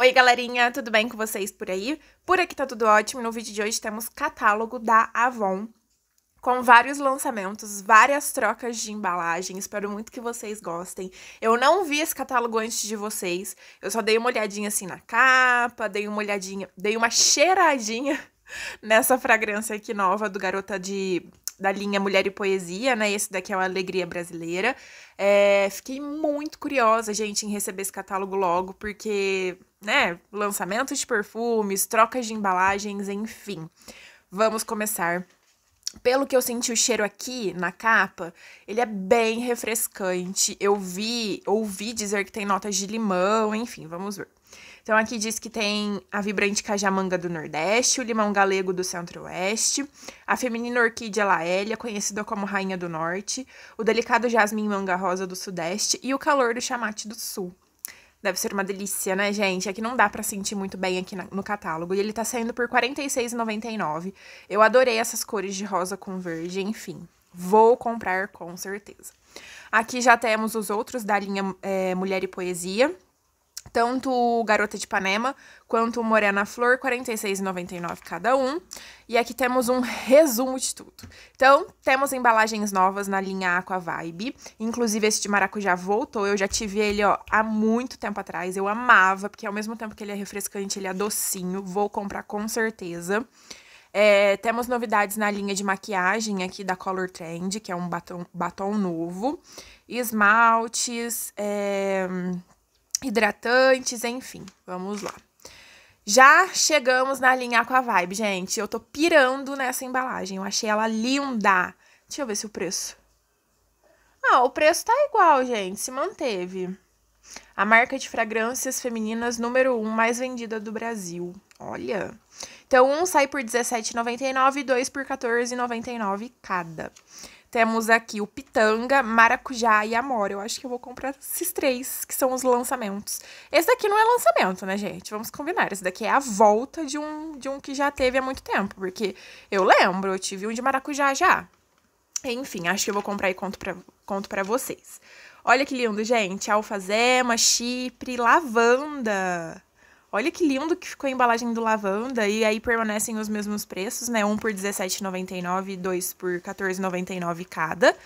Oi galerinha, tudo bem com vocês por aí? Por aqui tá tudo ótimo. No vídeo de hoje temos catálogo da Avon, com vários lançamentos, várias trocas de embalagem, espero muito que vocês gostem. Eu não vi esse catálogo antes de vocês, eu só dei uma olhadinha assim na capa, dei uma olhadinha, dei uma cheiradinha nessa fragrância aqui nova do Garota da linha Mulher e Poesia, né? Esse daqui é uma Alegria Brasileira. Fiquei muito curiosa, gente, em receber esse catálogo logo, porque, né, lançamentos de perfumes, trocas de embalagens, enfim. Vamos começar. Pelo que eu senti o cheiro aqui na capa, ele é bem refrescante. Eu ouvi dizer que tem notas de limão, enfim, vamos ver. Então aqui diz que tem a vibrante cajamanga do Nordeste, o limão galego do Centro-Oeste, a feminina orquídea laélia, conhecida como Rainha do Norte, o delicado jasmim manga rosa do Sudeste e o calor do chamate do Sul. Deve ser uma delícia, né, gente? É que não dá pra sentir muito bem aqui no catálogo. E ele tá saindo por R$ 46,99. Eu adorei essas cores de rosa com verde, enfim. Vou comprar com certeza. Aqui já temos os outros da linha Mulher e Poesia. Tanto o Garota de Ipanema quanto o Morena Flor, R$ 46,99 cada um. E aqui temos um resumo de tudo. Então, temos embalagens novas na linha Aqua Vibe. Inclusive, esse de maracujá voltou. Eu já tive ele, ó, há muito tempo atrás. Eu amava, porque ao mesmo tempo que ele é refrescante, ele é docinho. Vou comprar com certeza. Temos novidades na linha de maquiagem aqui da Color Trend, que é um batom novo. Esmaltes, hidratantes, enfim, vamos lá. Já chegamos na linha Aqua Vibe, gente. Eu tô pirando nessa embalagem, eu achei ela linda. Deixa eu ver se o preço... Ah, o preço tá igual, gente, se manteve. A marca de fragrâncias femininas número 1 mais vendida do Brasil. Olha! Então, um sai por R$ 17,99 e dois por R$ 14,99 cada. Temos aqui o Pitanga, Maracujá e Amor. Eu acho que eu vou comprar esses três, que são os lançamentos. Esse daqui não é lançamento, né, gente? Vamos combinar. Esse daqui é a volta de um que já teve há muito tempo. Porque eu lembro, eu tive um de maracujá já. Enfim, acho que eu vou comprar e conto pra vocês. Olha que lindo, gente. Alfazema, Chipre, Lavanda. Olha que lindo que ficou a embalagem do Lavanda, e aí permanecem os mesmos preços, né? Um por R$ 17,99 e dois por R$ 14,99 cada.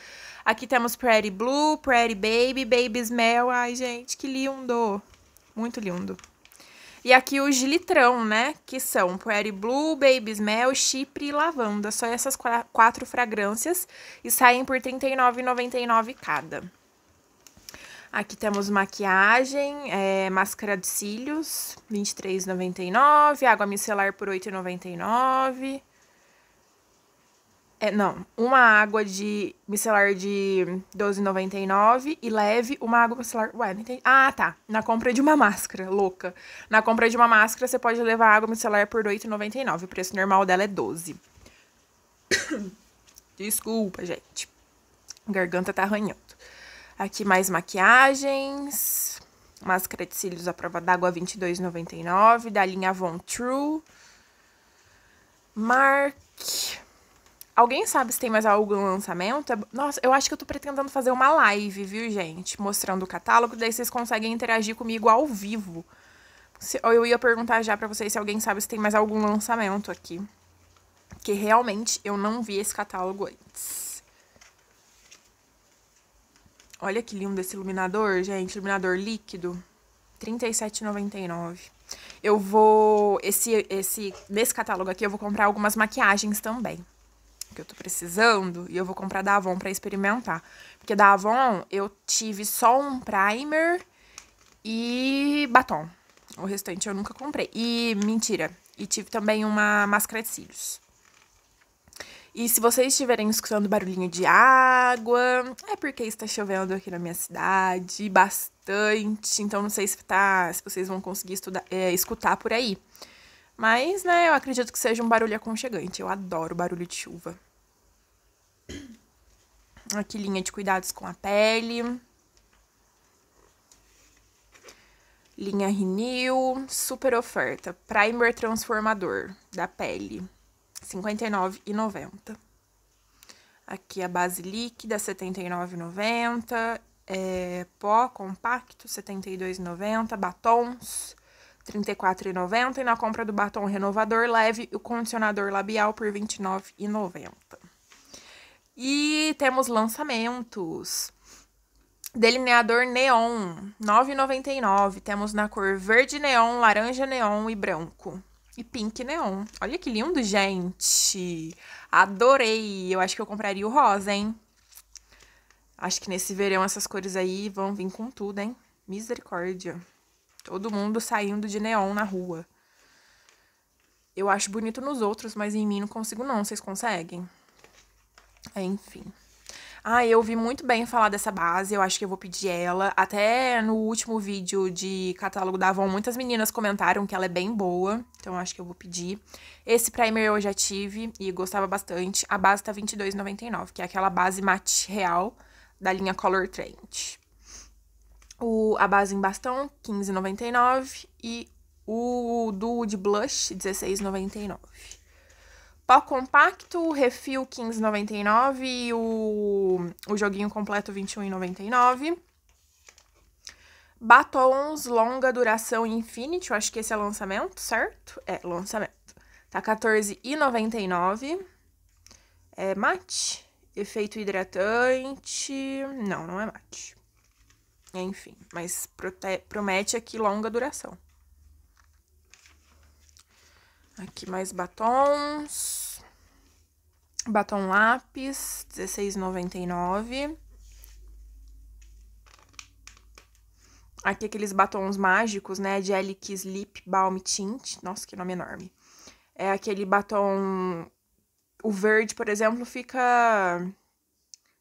Aqui temos Pretty Blue, Pretty Baby, Babysmell. Ai, gente, que lindo! Muito lindo. E aqui os de litrão, né? Que são Pretty Blue, Babysmell, Chipre e Lavanda. Só essas quatro fragrâncias e saem por R$ 39,99 cada. Aqui temos maquiagem, máscara de cílios, R$ 23,99, água micelar por R$ 8,99. Não, uma água de micelar de R$ 12,99 e leve uma água micelar... Ué, não entendi. Ah, tá, na compra de uma máscara, louca. Na compra de uma máscara você pode levar água micelar por R$ 8,99, o preço normal dela é 12. Desculpa, gente. A garganta tá arranhando. Aqui mais maquiagens, máscara de cílios à prova d'água R$ 22,99, da linha Von True, Mark. Alguém sabe se tem mais algum lançamento? Nossa, eu acho que eu tô pretendendo fazer uma live, viu, gente? Mostrando o catálogo, daí vocês conseguem interagir comigo ao vivo. Eu ia perguntar já pra vocês se alguém sabe se tem mais algum lançamento aqui. Porque realmente eu não vi esse catálogo antes. Olha que lindo esse iluminador, gente. Iluminador líquido, R$ 37,99. Eu vou... Nesse catálogo aqui eu vou comprar algumas maquiagens também, que eu tô precisando. E eu vou comprar da Avon pra experimentar. Porque da Avon eu tive só um primer e batom. O restante eu nunca comprei. E, mentira, e tive também uma máscara de cílios. E se vocês estiverem escutando barulhinho de água, é porque está chovendo aqui na minha cidade, bastante. Então não sei se vocês vão conseguir escutar por aí. Mas, né, eu acredito que seja um barulho aconchegante. Eu adoro barulho de chuva. Aqui linha de cuidados com a pele. Linha Renew, super oferta. Primer transformador da pele. R$ 59,90. Aqui a base líquida, R$ 79,90. Pó compacto, R$ 72,90. Batons, R$34,90 e na compra do batom renovador leve o condicionador labial por R$29,90. E temos lançamentos. Delineador neon, R$9,99. Temos na cor verde neon, laranja neon e branco. E pink neon. Olha que lindo, gente. Adorei. Eu acho que eu compraria o rosa, hein? Acho que nesse verão essas cores aí vão vir com tudo, hein? Misericórdia. Todo mundo saindo de neon na rua. Eu acho bonito nos outros, mas em mim não consigo não. Vocês conseguem? Enfim. Ah, eu ouvi muito bem falar dessa base. Eu acho que eu vou pedir ela. Até no último vídeo de catálogo da Avon, muitas meninas comentaram que ela é bem boa. Então, eu acho que eu vou pedir. Esse primer eu já tive e gostava bastante. A base tá R$22,99, que é aquela base mate real da linha Color Trend. A base em bastão, R$15,99. E o duo de blush, R$16,99. Pó compacto, refil, R$15,99. E o joguinho completo, R$21,99. Batons, longa duração Infinity. Eu acho que esse é lançamento, certo? É, lançamento. Tá R$14,99. É mate. Efeito hidratante. Não, não é mate. Enfim, mas promete aqui longa duração. Aqui mais batons. Batom lápis, R$16,99. Aqui aqueles batons mágicos, né? Gelic Slip Balm Tint. Nossa, que nome enorme. É aquele batom... O verde, por exemplo, fica...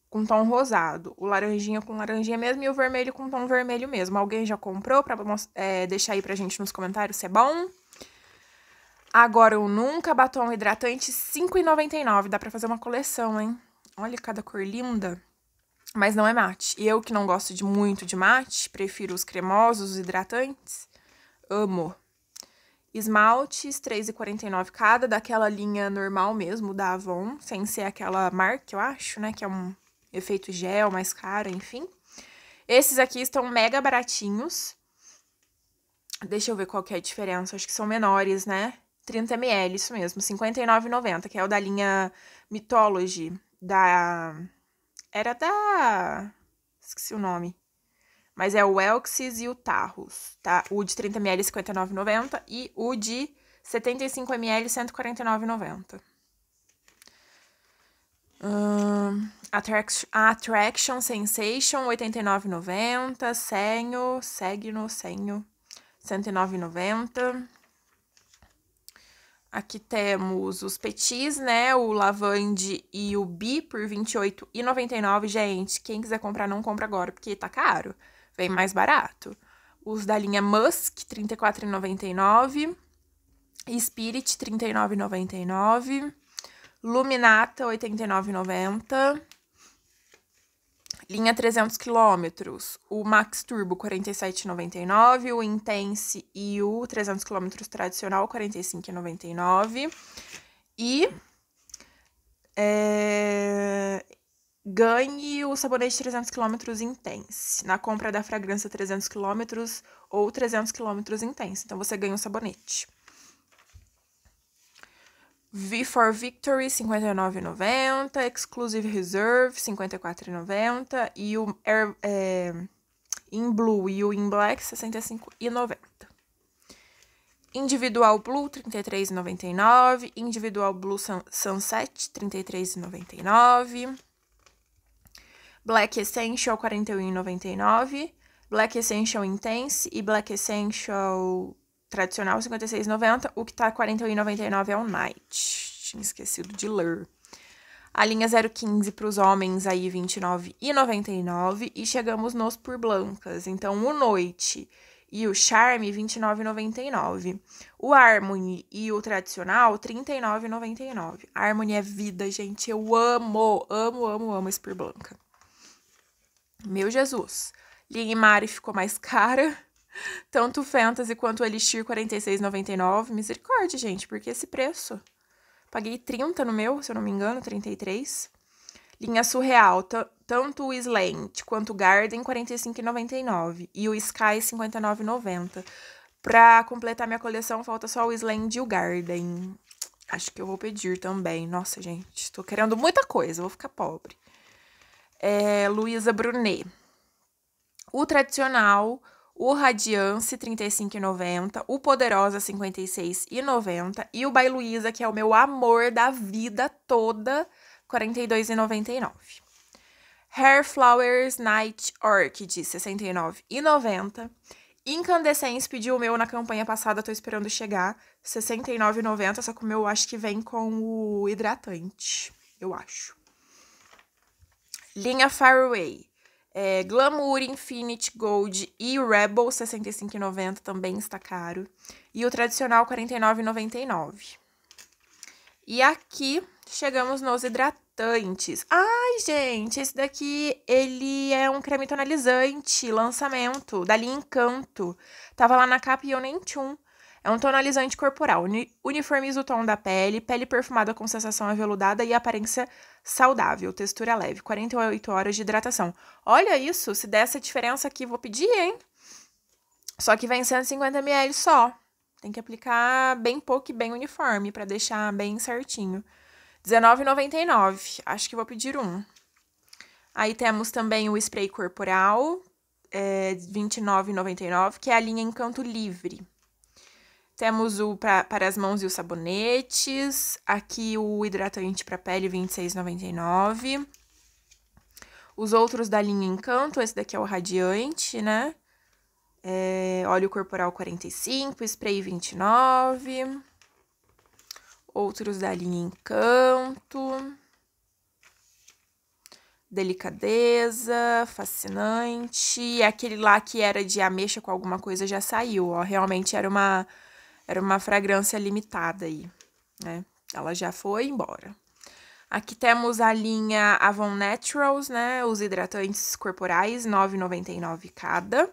com tom rosado, o laranjinha com laranjinha mesmo e o vermelho com tom vermelho mesmo. Alguém já comprou pra deixar aí pra gente nos comentários se é bom? Agora o Nunca, batom hidratante, R$5,99. Dá pra fazer uma coleção, hein? Olha cada cor linda. Mas não é mate. E eu que não gosto muito de mate, prefiro os cremosos, os hidratantes. Amo. Esmaltes, R$3,49 cada, daquela linha normal mesmo, da Avon. Sem ser aquela Mark, eu acho, né? Que é um... efeito gel, mais caro, enfim. Esses aqui estão mega baratinhos. Deixa eu ver qual que é a diferença. Acho que são menores, né? 30ml, isso mesmo. R$59,90, que é o da linha Mythology. Esqueci o nome. Mas é o Elxis e o Tarros, tá? O de 30ml, R$59,90. E o de 75ml, R$149,90. Attraction Sensation, R$89,90. Senho, R$109,90. Aqui temos os petis, né? O Lavande e o Bi por R$28,99. Gente, quem quiser comprar, não compra agora, porque tá caro. Vem mais barato. Os da linha Musk, R$34,99. Spirit, R$39,99. Luminata, R$89,90. Linha 300km, o Max Turbo, R$47,99. O Intense e o 300km tradicional, R$45,99. E ganhe o sabonete 300km Intense, na compra da fragrância 300km ou 300km Intense. Então, você ganha o sabonete. V for Victory, R$59,90, Exclusive Reserve, R$54,90 e o In Blue e o In Black, R$65,90. Individual Blue, R$33,99, Individual Blue Sunset, R$33,99, Black Essential, R$41,99, Black Essential Intense e Black Essential... tradicional, R$56,90. O que tá R$41,99 é o Night. Tinha esquecido de ler. A linha 015 para os homens aí, R$29,99. E chegamos nos por blancas. Então, o Noite e o Charme, R$29,99. O Harmony e o tradicional, R$39,99. Harmony é vida, gente. Eu amo, amo, amo, amo esse por blanca. Meu Jesus. Linha Mari ficou mais cara. Tanto o Fantasy quanto o Elixir, R$46,99. Misericórdia, gente, porque esse preço? Paguei 30 no meu, se eu não me engano, 33. Linha Surreal, tanto o Slant quanto o Garden, R$45,99. E o Sky, R$59,90. Pra completar minha coleção, falta só o Slant e o Garden. Acho que eu vou pedir também. Nossa, gente, tô querendo muita coisa, vou ficar pobre. É, Luísa Brunet. O tradicional, o Radiance, R$ 35,90. O Poderosa, R$ 56,90. E o By Luísa, que é o meu amor da vida toda, R$ 42,99. Hair Flowers Night Orchid, R$ 69,90. Incandescence, pedi o meu na campanha passada, tô esperando chegar, R$ 69,90. Só que o meu acho que vem com o hidratante, eu acho. Linha Faraway. É, Glamour, Infinity, Gold e Rebel, R$ 65,90, também está caro. E o tradicional, R$ 49,99. E aqui, chegamos nos hidratantes. Ai, gente, esse daqui, ele é um creme tonalizante, lançamento, da linha Encanto. Tava lá na capa e eu nem tchum. É um tonalizante corporal, uniformiza o tom da pele, pele perfumada com sensação aveludada e aparência saudável, textura leve, 48 horas de hidratação. Olha isso, se der essa diferença aqui, vou pedir, hein? Só que vem 150ml só. Tem que aplicar bem pouco e bem uniforme pra deixar bem certinho. R$19,99, acho que vou pedir um. Aí temos também o spray corporal, R$29,99, que é a linha Encanto Livre. Temos o para as mãos e os sabonetes. Aqui o hidratante para pele, R$ 26,99. Os outros da linha Encanto, esse daqui é o Radiante, né? É, óleo corporal, R$ 45,00. Spray, R$ 29,00. Outros da linha Encanto. Delicadeza, Fascinante. E aquele lá que era de ameixa com alguma coisa já saiu, ó. Realmente era uma... Era uma fragrância limitada aí, né? Ela já foi embora. Aqui temos a linha Avon Naturals, né? Os hidratantes corporais, R$ 9,99 cada.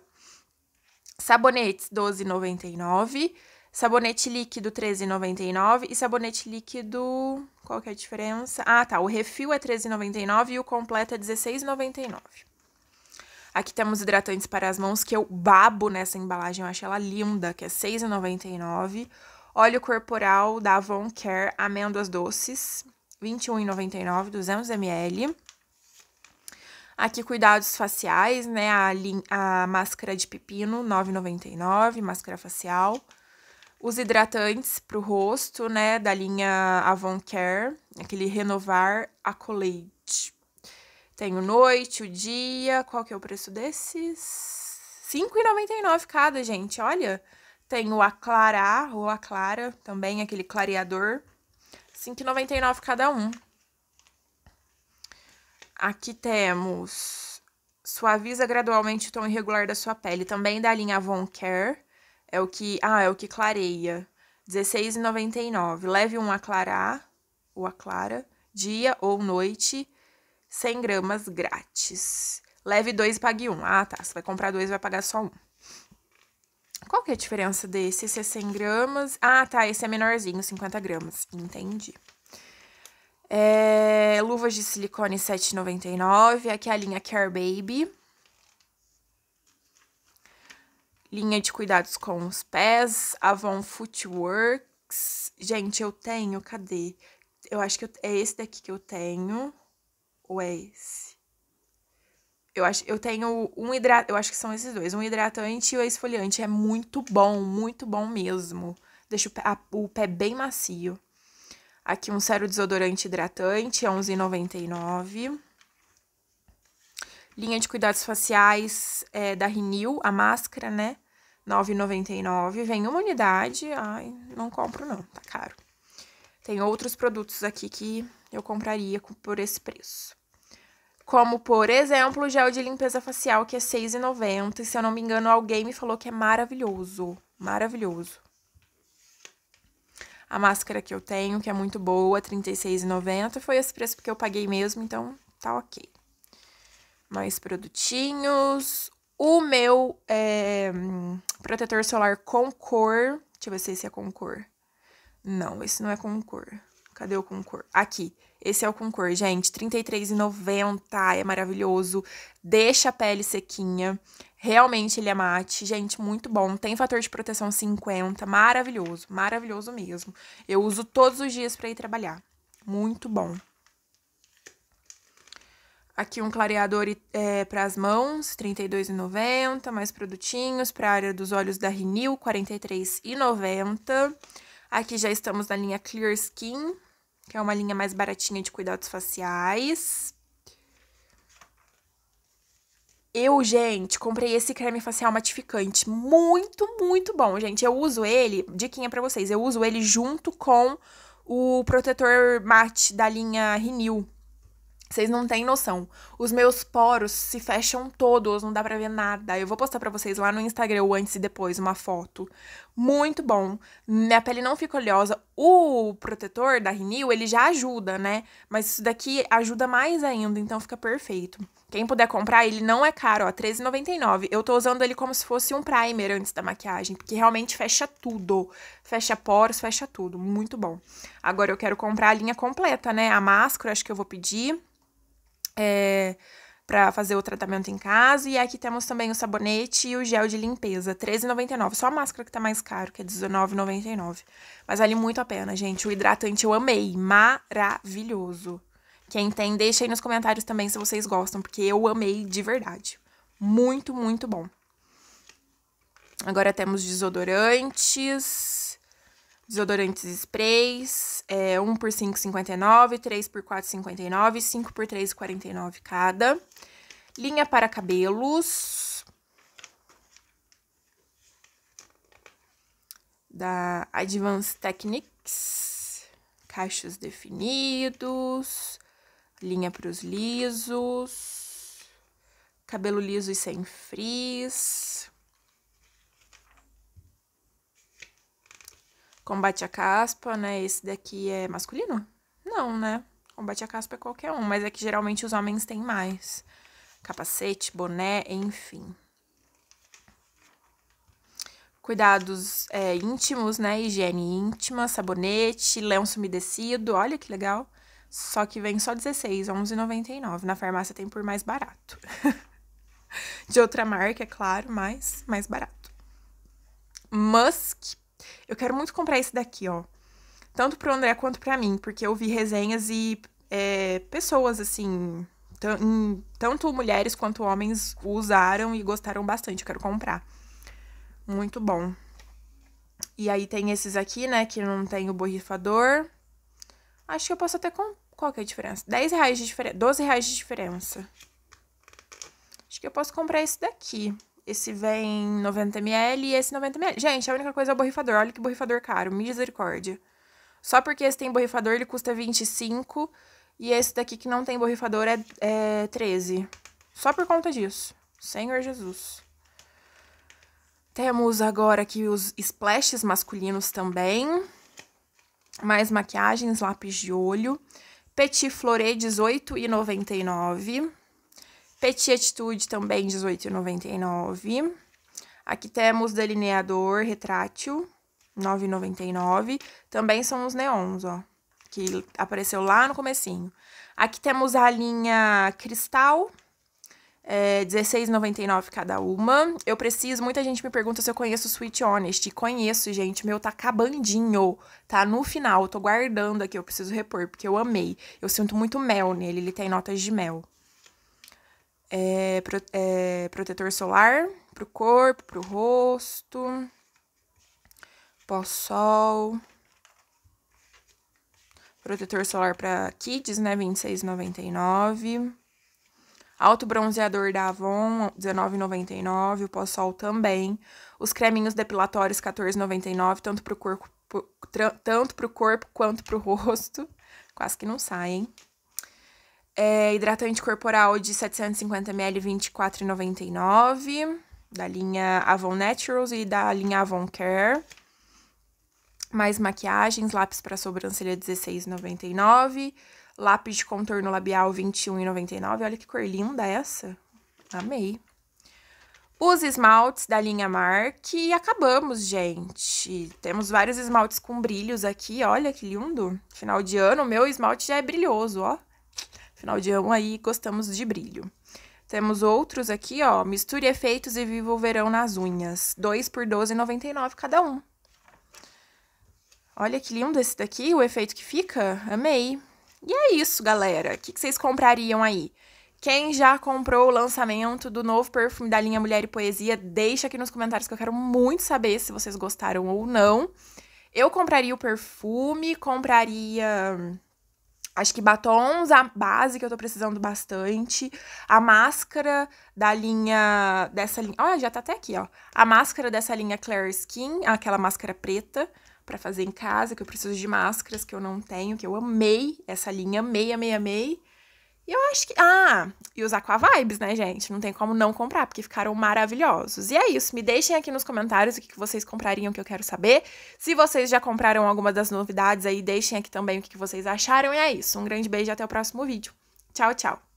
Sabonetes, R$ 12,99. Sabonete líquido, R$ 13,99. E sabonete líquido... Qual que é a diferença? Ah, tá. O refil é R$ 13,99 e o completo é R$ 16,99. Aqui temos hidratantes para as mãos, que eu babo nessa embalagem, eu acho ela linda, que é R$ 6,99. Óleo corporal da Avon Care, amêndoas doces, R$ 21,99, 200ml. Aqui, cuidados faciais, né, a máscara de pepino, R$ 9,99, máscara facial. Os hidratantes para o rosto, né, da linha Avon Care, aquele Renovar Accolade. Tem o Noite, o Dia, qual que é o preço desses? R$ 5,99 cada, gente, olha. Tem o Aclarar, ou Aclara, também, aquele clareador, R$ 5,99 cada um. Aqui temos Suaviza Gradualmente o Tom Irregular da Sua Pele, também da linha Avon Care, é o que, é o que clareia, R$ 16,99. Leve um Aclarar, ou Aclara, Dia ou Noite, 100 gramas grátis. Leve 2 e pague 1. Ah, tá. Você vai comprar 2 e vai pagar só 1. Qual que é a diferença desse? Esse é 100 gramas. Ah, tá. Esse é menorzinho, 50 gramas. Entendi. É, luvas de silicone, R$ 7,99. Aqui é a linha Care Baby. Linha de cuidados com os pés. Avon Footworks. Gente, eu tenho... Cadê? Eu acho que é esse daqui que eu tenho... Ou é esse? Eu tenho um hidratante, eu acho que são esses dois, um hidratante e um esfoliante. É muito bom mesmo. Deixa o pé bem macio. Aqui um sérum desodorante hidratante, R$ 11,99. Linha de cuidados faciais da Renew, a máscara, né? R$ 9,99. Vem uma unidade, ai, não compro não, tá caro. Tem outros produtos aqui que eu compraria por esse preço. Como, por exemplo, o gel de limpeza facial, que é R$ 6,90. E, se eu não me engano, alguém me falou que é maravilhoso. Maravilhoso. A máscara que eu tenho, que é muito boa, R$ 36,90. Foi esse preço que eu paguei mesmo, então tá ok. Mais produtinhos. O meu protetor solar com cor. Deixa eu ver se esse é com cor. Não, esse não é com cor. Cadê o concor? Aqui. Esse é o concor, gente. R$33,90. É maravilhoso. Deixa a pele sequinha. Realmente ele é mate. Gente, muito bom. Tem fator de proteção 50. Maravilhoso. Maravilhoso mesmo. Eu uso todos os dias pra ir trabalhar. Muito bom. Aqui um clareador para as mãos, R$32,90. Mais produtinhos para a área dos olhos da Renew, R$43,90. Aqui já estamos na linha Clear Skin, que é uma linha mais baratinha de cuidados faciais. Eu, gente, comprei esse creme facial matificante. Muito, muito bom, gente. Eu uso ele, diquinha pra vocês, eu uso ele junto com o protetor mate da linha Renew. Vocês não têm noção. Os meus poros se fecham todos, não dá pra ver nada. Eu vou postar pra vocês lá no Instagram o antes e depois, uma foto. Muito bom. Minha pele não fica oleosa. O protetor da Renew, ele já ajuda, né? Mas isso daqui ajuda mais ainda, então fica perfeito. Quem puder comprar, ele não é caro, ó, R$13,99. Eu tô usando ele como se fosse um primer antes da maquiagem, porque realmente fecha tudo. Fecha poros, fecha tudo. Muito bom. Agora eu quero comprar a linha completa, né? A máscara, acho que eu vou pedir. Pra fazer o tratamento em casa. E aqui temos também o sabonete e o gel de limpeza, R$13,99. Só a máscara que tá mais caro, que é R$19,99. Mas vale muito a pena, gente. O hidratante eu amei, maravilhoso. Quem tem, deixa aí nos comentários também se vocês gostam, porque eu amei de verdade. Muito, muito bom. Agora temos desodorantes. Desodorantes sprays, 1 por R$5,59, 3 por R$4,59, 5 por R$3,49 cada. Linha para cabelos, da Advanced Techniques, cachos definidos, linha para os lisos, cabelo liso e sem frizz. Combate a caspa, né? Esse daqui é masculino? Não, né? Combate a caspa é qualquer um, mas é que geralmente os homens têm mais. Capacete, boné, enfim. Cuidados íntimos, né? Higiene íntima, sabonete, lenço umedecido. Olha que legal. Só que vem só R$16, R$11,99. Na farmácia tem por mais barato. De outra marca, é claro, mas mais barato. Musk. Eu quero muito comprar esse daqui, ó. Tanto pro André quanto pra mim, porque eu vi resenhas e pessoas, assim, tanto mulheres quanto homens usaram e gostaram bastante. Eu quero comprar. Muito bom. E aí tem esses aqui, né, que não tem o borrifador. Acho que eu posso até... Qual que é a diferença? R$10 de diferença, R$12 de diferença. Acho que eu posso comprar esse daqui. Esse vem 90ml e esse 90ml. Gente, a única coisa é o borrifador. Olha que borrifador caro, misericórdia. Só porque esse tem borrifador, ele custa 25. E esse daqui que não tem borrifador é 13. Só por conta disso. Senhor Jesus. Temos agora aqui os splashes masculinos também. Mais maquiagens, lápis de olho. Petit Floré, R$18,99. Petit Attitude também, R$18,99. Aqui temos delineador retrátil, R$9,99. Também são os neons, ó, que apareceu lá no comecinho. Aqui temos a linha cristal, R$16,99 cada uma. Eu preciso, muita gente me pergunta se eu conheço o Sweet Honest. Conheço, gente, meu tá acabandinho, tá no final. Tô guardando aqui, eu preciso repor, porque eu amei. Eu sinto muito mel nele, ele tem notas de mel. Protetor solar pro corpo, pro rosto, pós-sol, protetor solar pra kids, né, R$26,99, alto bronzeador da Avon, R$19,99, o pós-sol também, os creminhos depilatórios, R$14,99, tanto pro corpo quanto pro rosto, quase que não sai, hein? Hidratante corporal de 750ml, R$24,99, da linha Avon Naturals e da linha Avon Care. Mais maquiagens, lápis para sobrancelha, R$16,99, lápis de contorno labial, R$21,99, olha que cor linda essa, amei. os esmaltes da linha Mark e acabamos, gente. Temos vários esmaltes com brilhos aqui, olha que lindo. Final de ano, o meu esmalte já é brilhoso, ó. Final de ano aí, gostamos de brilho. Temos outros aqui, ó, misture efeitos e viva o verão nas unhas. 2 por R$12,99 cada um. Olha que lindo esse daqui, o efeito que fica, amei. E é isso, galera. O que vocês comprariam aí? Quem já comprou o lançamento do novo perfume da linha Mulher e Poesia, deixa aqui nos comentários que eu quero muito saber se vocês gostaram ou não. Eu compraria o perfume, compraria, acho que batons, a base que eu tô precisando bastante, a máscara da linha, ó, já tá até aqui, ó. A máscara dessa linha Claire Skin, aquela máscara preta pra fazer em casa, que eu preciso de máscaras que eu não tenho, que eu amei essa linha, amei, amei, amei. E eu acho que... Ah, e os Aqua Vibes, né, gente? Não tem como não comprar, porque ficaram maravilhosos. E é isso, me deixem aqui nos comentários o que vocês comprariam, que eu quero saber. Se vocês já compraram alguma das novidades aí, deixem aqui também o que vocês acharam. E é isso, um grande beijo e até o próximo vídeo. Tchau, tchau!